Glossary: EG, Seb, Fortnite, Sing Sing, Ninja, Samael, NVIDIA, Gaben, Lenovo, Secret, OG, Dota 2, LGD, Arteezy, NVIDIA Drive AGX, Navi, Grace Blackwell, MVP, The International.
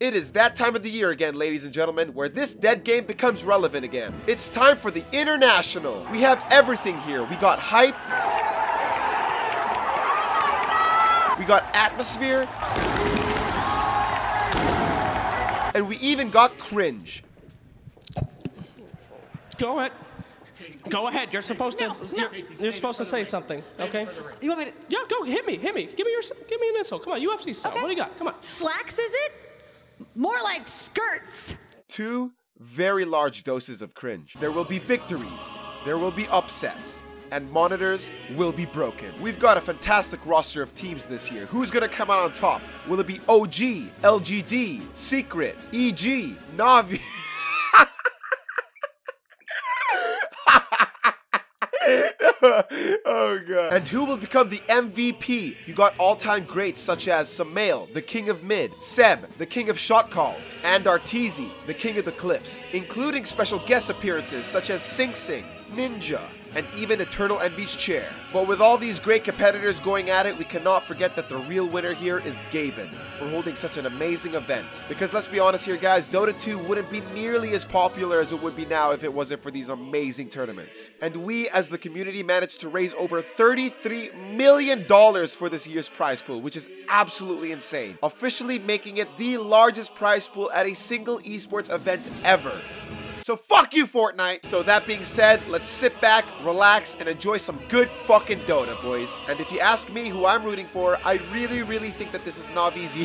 It is that time of the year again, ladies and gentlemen, where this dead game becomes relevant again. It's time for the International. We have everything here. We got hype. We got atmosphere. And we even got cringe. Go ahead. Go ahead. You're supposed to. You're supposed to say something. Okay. You want me to? Yeah. Go. Hit me. Hit me. Give me an insult. Come on. UFC style. Okay. What do you got? Come on. Slacks, is it? More like skirts. Two very large doses of cringe. There will be victories, there will be upsets, and monitors will be broken. We've got a fantastic roster of teams this year. Who's gonna come out on top? Will it be OG, LGD, Secret, EG, Navi? Oh god. And who will become the MVP? You got all-time greats such as Samael, the king of mid, Seb, the king of shot calls, and Arteezy, the king of the clips, including special guest appearances such as Sing Sing, Ninja, and even Eternal Envy's chair. But with all these great competitors going at it, we cannot forget that the real winner here is Gaben for holding such an amazing event. Because let's be honest here, guys, Dota 2 wouldn't be nearly as popular as it would be now if it wasn't for these amazing tournaments. And we, as the community, managed to raise over $33 million for this year's prize pool, which is absolutely insane, officially making it the largest prize pool at a single esports event ever. So fuck you, Fortnite! So that being said, let's sit back, relax, and enjoy some good fucking Dota, boys. And if you ask me who I'm rooting for, I really think that this is Navi's.